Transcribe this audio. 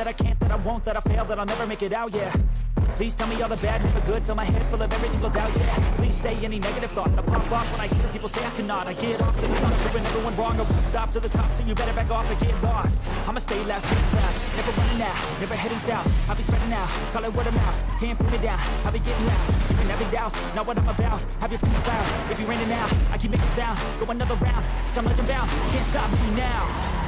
that I can't, that I won't, that I fail, that I'll never make it out, yeah. Please tell me all the bad, never good, fill my head full of every single doubt, yeah. Please say any negative thoughts, I pop off when I hear people say I cannot. I get off to the thought of proving everyone wrong, I won't stop to the top, so you better back off or get lost. I'ma stay loud, stay proud, never running out, never heading south. I'll be spreading out, call it word of mouth, can't put me down, I'll be getting loud. You can never douse, not what I'm about, have your feet loud. If you're raining out, I keep making sound, go another round, time legend bound, can't stop me now.